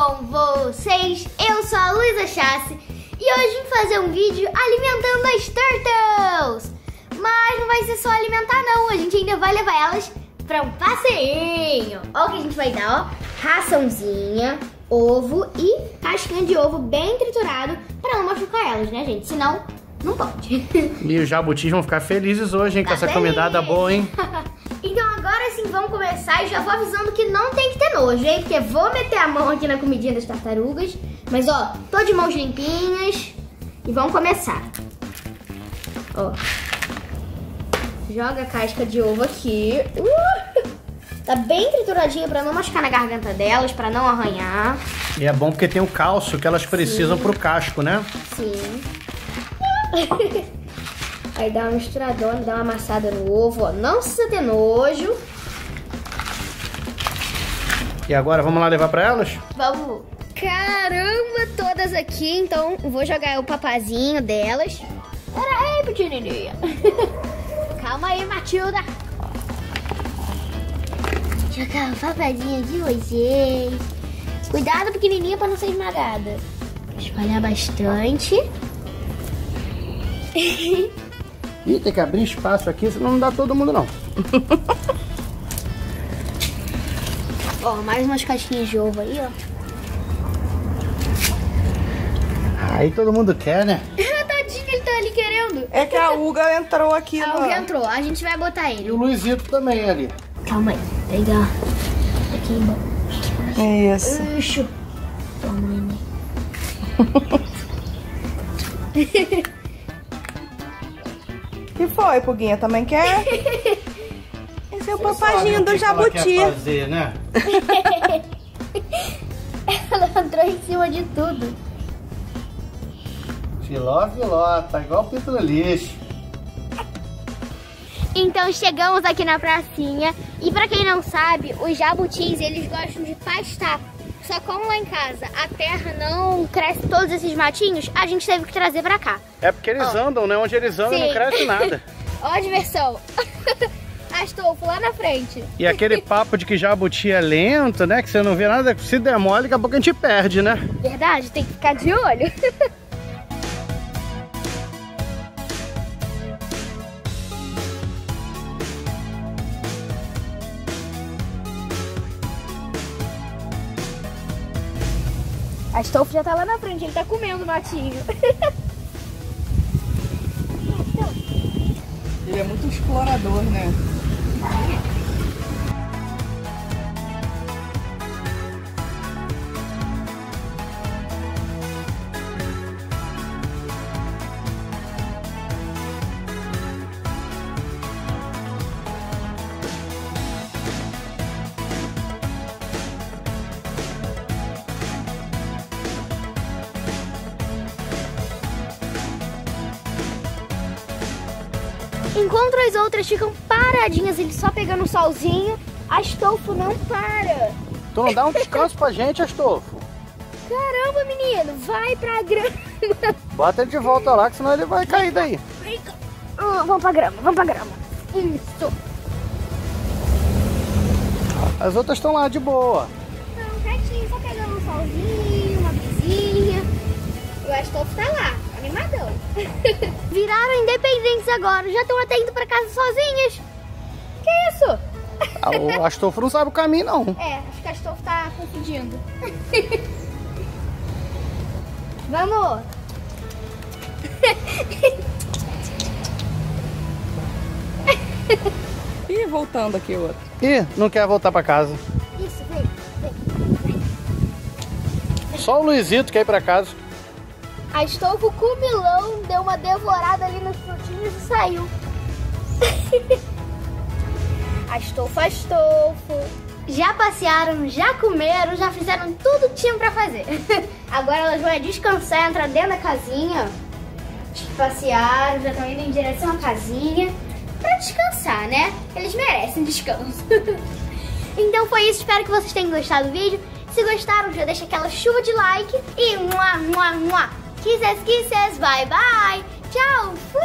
com vocês? Eu sou a Luisa Chasse e hoje vim fazer um vídeo alimentando as turtles. Mas não vai ser só alimentar não, a gente ainda vai levar elas para um passeinho. Olha o que a gente vai dar, ó, raçãozinha, ovo e casquinha de ovo bem triturado para não machucar elas, né, gente? Senão, não pode. E os jabutis vão ficar felizes hoje, hein, com essa comidada boa, hein? Então agora sim vamos começar e já vou avisando que não tem que ter nojo, hein? Porque vou meter a mão aqui na comidinha das tartarugas. Mas ó, tô de mãos limpinhas e vamos começar. Ó, joga a casca de ovo aqui. Tá bem trituradinha pra não machucar na garganta delas, pra não arranhar. E é bom porque tem o cálcio que elas precisam pro casco, né? Sim. Aí dá uma misturadona, dá uma amassada no ovo, ó. Não precisa ter nojo. E agora, vamos lá levar pra elas? Vamos. Caramba, todas aqui. Então, vou jogar o papazinho delas. Pera aí, pequenininha. Calma aí, Matilda. Vou jogar o papazinho de vocês. Cuidado, pequenininha, pra não ser esmagada. Espalhar bastante. Ih, tem que abrir espaço aqui, senão não dá todo mundo não. Ó, mais umas casquinhas de ovo aí, ó. Aí todo mundo quer, né? Tadinho, ele tá ali querendo. É que a Uga entrou aqui. A Uga entrou, a gente vai botar ele. E o Luizito também ali. Calma aí, pega aqui embaixo. É isso. Uxo. Toma, neném. Que foi, Puguinha? Também quer? Esse é o papaginho do jabuti. Ela quer fazer, né? Ela entrou em cima de tudo. Filó, tá igual pinto no lixo. Então chegamos aqui na pracinha. E pra quem não sabe, os jabutis, eles gostam de pastar. Só como lá em casa a terra não cresce todos esses matinhos, a gente teve que trazer pra cá. É porque eles andam, né? Onde eles andam, sim, não cresce nada. Ó a diversão. Astolfo lá na frente. E aquele papo de que jabuti é lento, né? Que você não vê nada, se der mole, daqui a pouco a gente perde, né? Verdade, tem que ficar de olho. Astolfo já tá lá na frente, ele tá comendo o matinho. Ele é muito explorador, né? Enquanto as outras ficam paradinhas, eles só pegando o solzinho, Astolfo não para. Então dá um descanso pra gente, Astolfo. Caramba, menino, vai pra grama. Bota ele de volta lá, que senão ele vai cair daí. Vamos pra grama, vamos pra grama. Isso. As outras estão lá de boa. Não, quietinho, só pegando um solzinho, uma vizinha. E o Astolfo tá lá. Animadão. Viraram independentes agora, já estão até indo pra casa sozinhas. Que isso? O Astolfo não sabe o caminho, não. É, acho que o Astolfo tá confundindo. Vamos! Ih, voltando aqui o outro. Ih, não quer voltar pra casa. Isso, vem. Só o Luizito quer ir pra casa. Astolfo comilão, deu uma devorada ali nos frutinhos e saiu. Astolfo. Já passearam, já comeram, já fizeram tudo que tinham pra fazer. Agora elas vão descansar, entrar dentro da casinha. Passearam, já estão indo em direção à casinha. Pra descansar, né? Eles merecem descanso. Então foi isso, espero que vocês tenham gostado do vídeo. Se gostaram, já deixa aquela chuva de like. E mua, mua, mua. Kisses, kisses, bye, bye. Tchau, fui!